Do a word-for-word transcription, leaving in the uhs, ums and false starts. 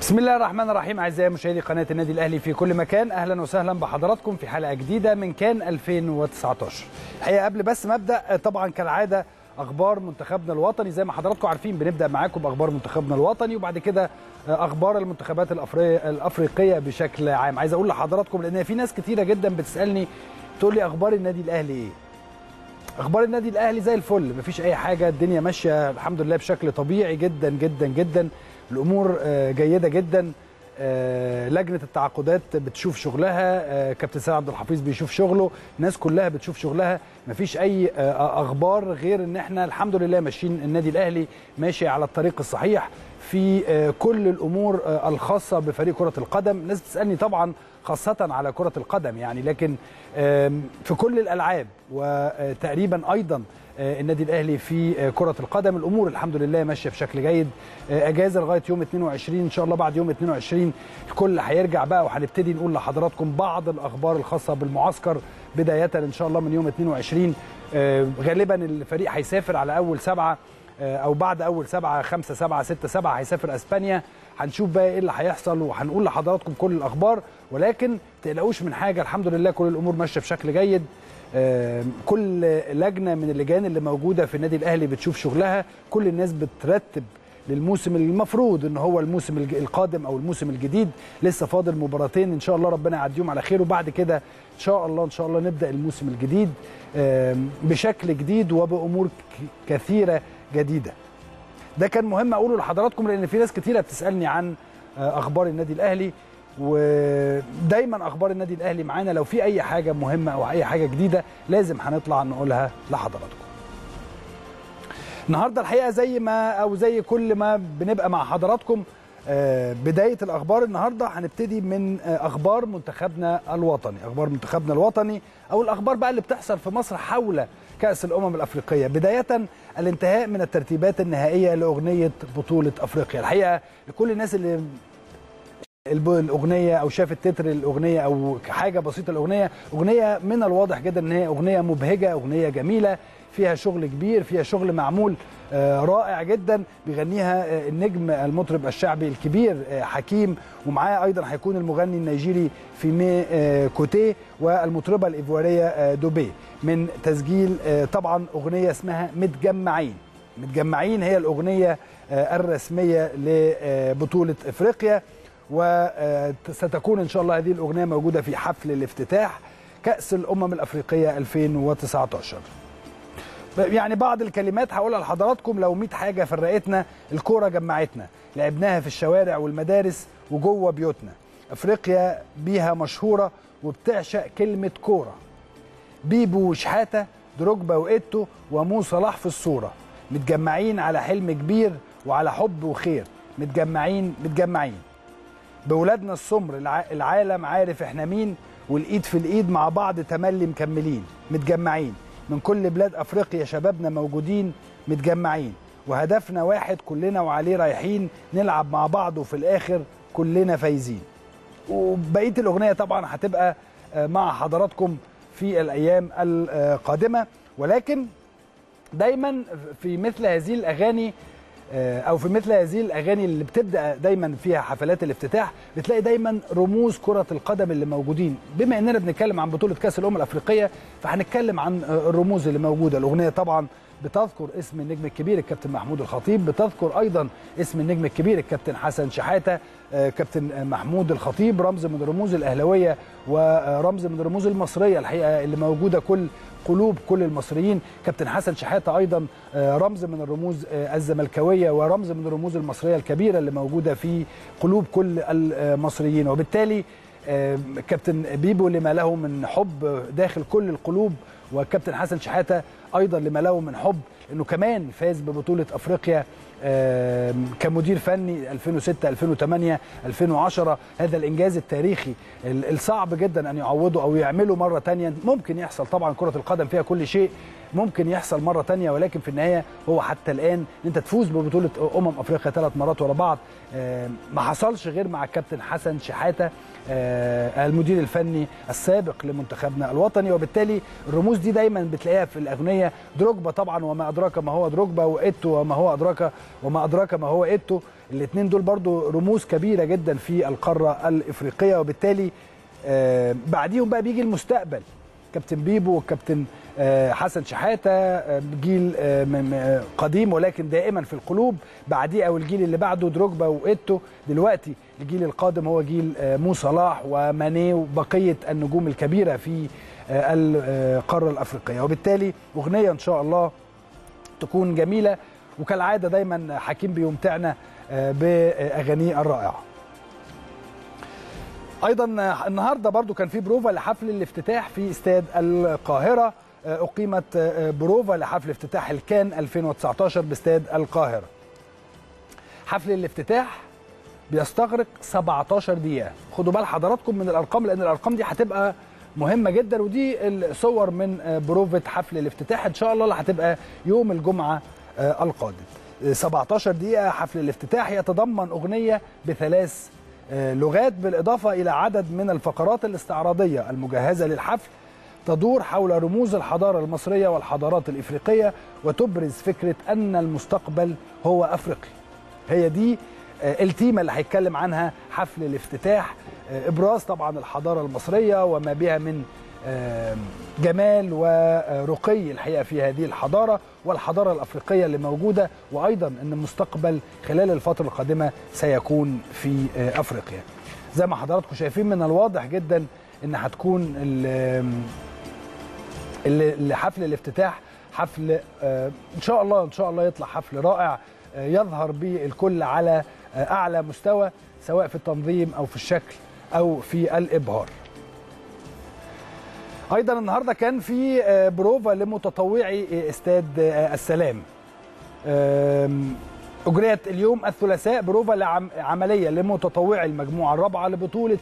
بسم الله الرحمن الرحيم. اعزائي مشاهدي قناه النادي الاهلي في كل مكان، اهلا وسهلا بحضراتكم في حلقه جديده من كان ألفين وتسعتاشر. الحقيقه قبل بس ما ابدا طبعا كالعاده اخبار منتخبنا الوطني، زي ما حضراتكم عارفين بنبدا معاكم باخبار منتخبنا الوطني وبعد كده اخبار المنتخبات الافريقيه بشكل عام. عايز اقول لحضراتكم لان في ناس كتيره جدا بتسالني تقول لي اخبار النادي الاهلي ايه؟ اخبار النادي الاهلي زي الفل، مفيش اي حاجه، الدنيا ماشيه الحمد لله بشكل طبيعي جدا جدا جدا، الامور جيده جدا. لجنه التعاقدات بتشوف شغلها، كابتن سعد عبد الحفيظ بيشوف شغله، الناس كلها بتشوف شغلها، مفيش اي اخبار غير ان احنا الحمد لله ماشيين، النادي الاهلي ماشي على الطريق الصحيح في كل الامور الخاصه بفريق كره القدم. الناس بتسالني طبعا خاصه على كره القدم يعني، لكن في كل الالعاب وتقريبا ايضا النادي الاهلي في كره القدم الامور الحمد لله ماشيه بشكل جيد. اجازه لغايه يوم اتنين وعشرين ان شاء الله، بعد يوم اتنين وعشرين الكل هيرجع بقى وهنبتدي نقول لحضراتكم بعض الاخبار الخاصه بالمعسكر، بدايه ان شاء الله من يوم اتنين وعشرين غالبا الفريق هيسافر على اول سبعه او بعد اول سبعه، خمسه سبعه سته سبعه هيسافر اسبانيا. هنشوف بقى ايه اللي هيحصل وهنقول لحضراتكم كل الاخبار، ولكن ما تقلقوش من حاجه، الحمد لله كل الامور ماشيه بشكل جيد. كل لجنه من اللجان اللي موجوده في النادي الاهلي بتشوف شغلها، كل الناس بترتب للموسم المفروض ان هو الموسم القادم او الموسم الجديد. لسه فاضل مباراتين ان شاء الله، ربنا يعديهم على خير، وبعد كده ان شاء الله ان شاء الله نبدا الموسم الجديد بشكل جديد وبامور كثيره جديده. ده كان مهم اقوله لحضراتكم لان في ناس كتيره بتسالني عن اخبار النادي الاهلي، ودايما اخبار النادي الاهلي معانا، لو في اي حاجه مهمه او اي حاجه جديده لازم هنطلع نقولها لحضراتكم. النهارده الحقيقه زي ما او زي كل ما بنبقى مع حضراتكم، بدايه الاخبار النهارده هنبتدي من اخبار منتخبنا الوطني، اخبار منتخبنا الوطني او الاخبار بقى اللي بتحصل في مصر حول كأس الأمم الأفريقية. بداية الانتهاء من الترتيبات النهائية لأغنية بطولة أفريقيا. الحقيقة لكل الناس اللي الأغنية أو شافت تتر الأغنية أو حاجة بسيطة، الأغنية أغنية من الواضح جدا إن هي أغنية مبهجة، أغنية جميلة، فيها شغل كبير، فيها شغل معمول رائع جدا، بيغنيها النجم المطرب الشعبي الكبير حكيم، ومعاه ايضا هيكون المغني النيجيري في مي كوته والمطربه الايفواريه دوبي، من تسجيل طبعا اغنيه اسمها متجمعين. متجمعين هي الاغنيه الرسميه لبطوله افريقيا، وستكون ان شاء الله هذه الاغنيه موجوده في حفل الافتتاح كأس الامم الافريقيه ألفين وتسعتاشر. يعني بعض الكلمات هقولها لحضراتكم، لو مية حاجه فرقتنا الكوره جمعتنا، لعبناها في الشوارع والمدارس وجوه بيوتنا، افريقيا بيها مشهوره وبتعشق كلمه كوره، بيبو وشحاتة دروجبا وأيتو ومو صلاح في الصوره، متجمعين على حلم كبير وعلى حب وخير، متجمعين متجمعين بولادنا السمر، العالم عارف احنا مين، والايد في الايد مع بعض تملي مكملين، متجمعين من كل بلاد افريقيا شبابنا موجودين، متجمعين وهدفنا واحد كلنا وعليه رايحين، نلعب مع بعض وفي الاخر كلنا فايزين. وبقيه الاغنيه طبعا هتبقى مع حضراتكم في الايام القادمه، ولكن دايما في مثل هذه الاغاني او في مثل هذه الاغاني اللي بتبدا دايما فيها حفلات الافتتاح بتلاقي دايما رموز كره القدم اللي موجودين. بما اننا بنتكلم عن بطوله كاس الامم الافريقيه فهنتكلم عن الرموز اللي موجوده. الاغنيه طبعا بتذكر اسم النجم الكبير الكابتن محمود الخطيب، بتذكر ايضا اسم النجم الكبير الكابتن حسن شحاتة، كابتن محمود الخطيب، رمز من الرموز الاهلاويه ورمز من الرموز المصريه الحقيقه اللي موجوده كل قلوب كل المصريين. كابتن حسن شحاتة ايضا رمز من الرموز الزملكاويه ورمز من الرموز المصريه الكبيره اللي موجوده في قلوب كل المصريين، وبالتالي كابتن بيبو لما له من حب داخل كل القلوب، وكابتن حسن شحاتة ايضا لما له من حب انه كمان فاز ببطوله افريقيا كمدير فني ألفين وستة ألفين وتمانية ألفين وعشرة. هذا الانجاز التاريخي الصعب جدا ان يعوضه او يعمله مره ثانيه، ممكن يحصل طبعا، كره القدم فيها كل شيء ممكن يحصل مره ثانيه، ولكن في النهايه هو حتى الان انت تفوز ببطوله امم افريقيا ثلاث مرات ورا بعض ما حصلش غير مع الكابتن حسن شحاتة المدير الفني السابق لمنتخبنا الوطني. وبالتالي الرموز دي دايما بتلاقيها في الاغنيه، دروجبا طبعا وما ادراك ما هو دروجبا، وأيتو وما هو ادراك وما أدراك ما هو أيتو. الاثنين دول برضو رموز كبيرة جدا في القارة الإفريقية، وبالتالي بعديهم بقى بيجي المستقبل، كابتن بيبو والكابتن حسن شحاتة، جيل قديم ولكن دائما في القلوب. بعديه او الجيل اللي بعده دروجبا وأيتو. دلوقتي الجيل القادم هو جيل مو صلاح وماني وبقية النجوم الكبيرة في القارة الأفريقية، وبالتالي أغنية إن شاء الله تكون جميلة. وكالعادة دايما حكيم بيمتعنا بأغانيه الرائعة. ايضا النهارده برضو كان في بروفا لحفل الافتتاح في استاد القاهره، اقيمت بروفا لحفل افتتاح الكان ألفين وتسعتاشر باستاد القاهره. حفل الافتتاح بيستغرق سبعتاشر دقيقه، خدوا بال حضراتكم من الارقام لان الارقام دي هتبقى مهمه جدا. ودي الصور من بروفه حفل الافتتاح ان شاء الله اللي هتبقى يوم الجمعه القادم. سبعتاشر دقيقه حفل الافتتاح يتضمن اغنيه بثلاث لغات، بالإضافة إلى عدد من الفقرات الاستعراضية المجهزة للحفل تدور حول رموز الحضارة المصرية والحضارات الإفريقية، وتبرز فكرة أن المستقبل هو أفريقي. هي دي التيمة اللي هيتكلم عنها حفل الافتتاح، إبراز طبعا الحضارة المصرية وما بها من جمال ورقي الحقيقة في هذه الحضارة والحضارة الأفريقية اللي موجودة، وأيضا أن المستقبل خلال الفترة القادمة سيكون في أفريقيا. زي ما حضراتكم شايفين من الواضح جدا أن هتكون حفل الافتتاح حفل إن شاء الله إن شاء الله يطلع حفل رائع يظهر به الكل على أعلى مستوى، سواء في التنظيم أو في الشكل أو في الإبهار. ايضا النهارده كان في بروفا لمتطوعي استاد السلام، اجريت اليوم الثلاثاء بروفا عمليه لمتطوعي المجموعه الرابعه لبطوله